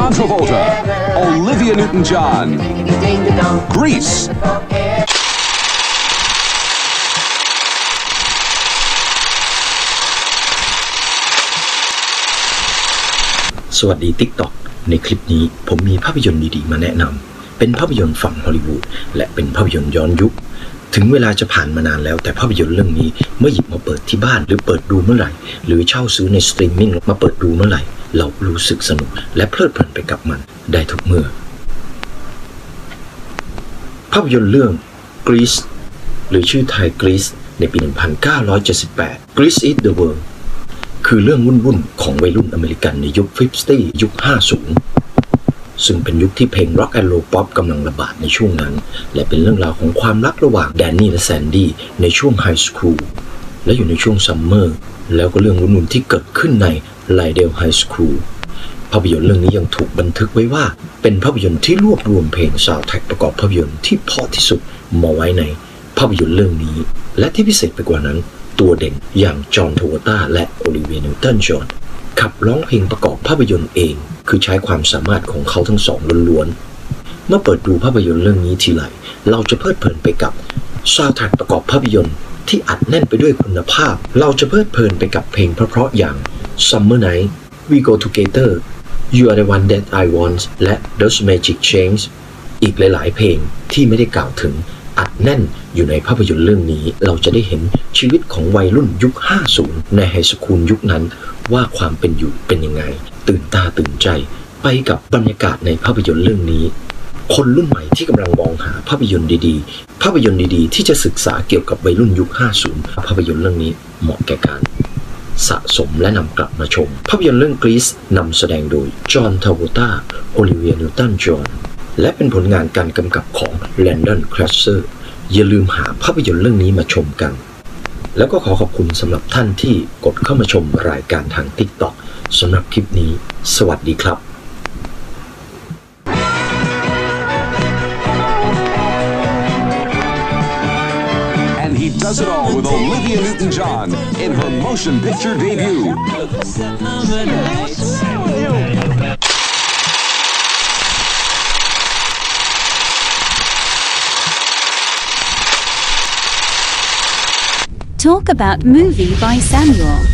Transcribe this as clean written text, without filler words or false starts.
John Travolta, Olivia Newton-John, Grease.สวัสดี TikTok ในคลิปนี้ผมมีภาพยนตร์ดีๆมาแนะนำเป็นภาพยนตร์ฝั่งฮอลลีวูดและเป็นภาพยนตร์ย้อนยุคถึงเวลาจะผ่านมานานแล้วแต่ภาพยนตร์เรื่องนี้เมื่อหยิบมาเปิดที่บ้านหรือเปิดดูเมื่อไหร่หรือเช่าซื้อในสตรีมมิ่งมาเปิดดูเมื่อไหร่เรารู้สึกสนุกและเพลิดเพลินไปกับมันได้ทุกเมื่อภาพยนตร์เรื่อง Grease หรือชื่อไทย Grease ในปี 1978 Grease is the world คือเรื่องวุ่นๆของวัยรุ่นอเมริกันในยุค 50 ยุค 50ซึ่งเป็นยุคที่เพลงร็อกแอนด์โรลป๊อปกำลังระบาดในช่วงนั้นและเป็นเรื่องราวของความรักระหว่างแดนนี่และแซนดี้ในช่วงไฮสคูลและอยู่ในช่วงซัมเมอร์แล้วก็เรื่องวุ่นๆที่เกิดขึ้นในไลเดลไฮสคูลภาพยนตร์เรื่องนี้ยังถูกบันทึกไว้ว่าเป็นภาพยนตร์ที่รวบรวมเพลงซาวด์แทร็กประกอบภาพยนตร์ที่เพราะที่สุดมาไว้ในภาพยนตร์เรื่องนี้และที่พิเศษไปกว่านั้นตัวเด่นอย่างจอห์น ทราโวลต้าและโอลิเวีย นิวตัน จอห์นขับร้องเพลงประกอบภาพยนตร์เองคือใช้ความสามารถของเขาทั้งสองล้วนๆเมื่อเปิดดูภาพยนตร์เรื่องนี้ทีไรเราจะเพลิดเพลินไปกับซาวด์แทร็กประกอบภาพยนตร์ที่อัดแน่นไปด้วยคุณภาพเราจะเพลิดเพลินไปกับเพลงเพราะๆอย่าง Summer Night We Go Together You Are the One That I Want และ Those Magic Chains อีกหลายๆเพลงที่ไม่ได้กล่าวถึงอัดแน่นอยู่ในภาพยนตร์เรื่องนี้เราจะได้เห็นชีวิตของวัยรุ่นยุค 50 ในไฮสคูลยุคนั้นว่าความเป็นอยู่เป็นยังไงตื่นตาตื่นใจไปกับบรรยากาศในภาพยนตร์เรื่องนี้คนรุ่นใหม่ที่กำลังมองหาภาพยนตร์ดีๆภาพยนตร์ดีๆที่จะศึกษาเกี่ยวกับวัยรุ่นยุค 50 ภาพยนตร์เรื่องนี้เหมาะแก่การสะสมและนำกลับมาชมภาพยนตร์เรื่อง Grease นำแสดงโดยจอห์น ทราโวลต้า โอลิเวีย นิวตัน จอห์นและเป็นผลงานการกำกับของแลนดอน แครเซอร์อย่าลืมหาภาพยนตร์เรื่องนี้มาชมกันแล้วก็ขอขอบคุณสำหรับท่านที่กดเข้ามาชมรายการทาง TikTok สำหรับคลิปนี้สวัสดีครับDoes it all with Olivia Newton-John in her motion picture debut. Talk about movie by Samuel.